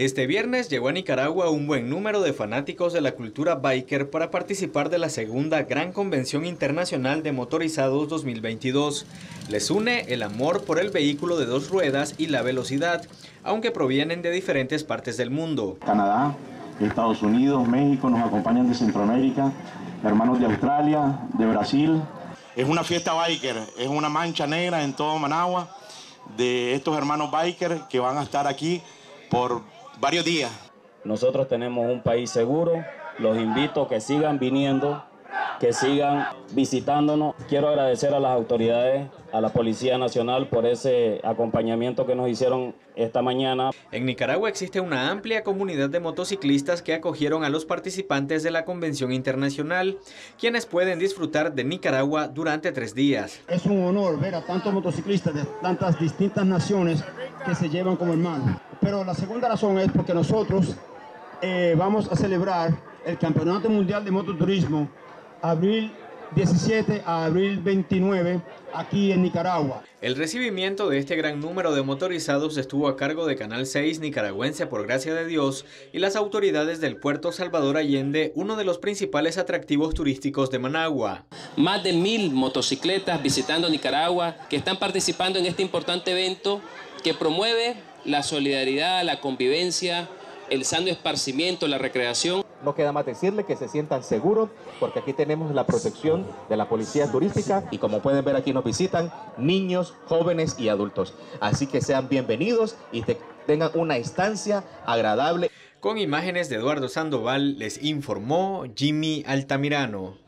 Este viernes llegó a Nicaragua un buen número de fanáticos de la cultura biker para participar de la segunda Gran Convención Internacional de Motorizados 2022. Les une el amor por el vehículo de dos ruedas y la velocidad, aunque provienen de diferentes partes del mundo. Canadá, Estados Unidos, México, nos acompañan de Centroamérica, hermanos de Australia, de Brasil. Es una fiesta biker, es una mancha negra en todo Managua de estos hermanos biker que van a estar aquí por varios días. Nosotros tenemos un país seguro, los invito a que sigan viniendo, que sigan visitándonos. Quiero agradecer a las autoridades, a la Policía Nacional por ese acompañamiento que nos hicieron esta mañana. En Nicaragua existe una amplia comunidad de motociclistas que acogieron a los participantes de la Convención Internacional, quienes pueden disfrutar de Nicaragua durante 3 días. Es un honor ver a tantos motociclistas de tantas distintas naciones que se llevan como hermanos. Pero la segunda razón es porque nosotros vamos a celebrar el Campeonato Mundial de Mototurismo abril 17 a abril 29 aquí en Nicaragua. El recibimiento de este gran número de motorizados estuvo a cargo de Canal 6 Nicaragüense por gracia de Dios y las autoridades del Puerto Salvador Allende, uno de los principales atractivos turísticos de Managua. Más de 1000 motocicletas visitando Nicaragua que están participando en este importante evento que promueve la solidaridad, la convivencia, el sano esparcimiento, la recreación. No queda más decirle que se sientan seguros porque aquí tenemos la protección de la policía turística y como pueden ver aquí nos visitan niños, jóvenes y adultos. Así que sean bienvenidos y tengan una estancia agradable. Con imágenes de Eduardo Sandoval les informó Jimmy Altamirano.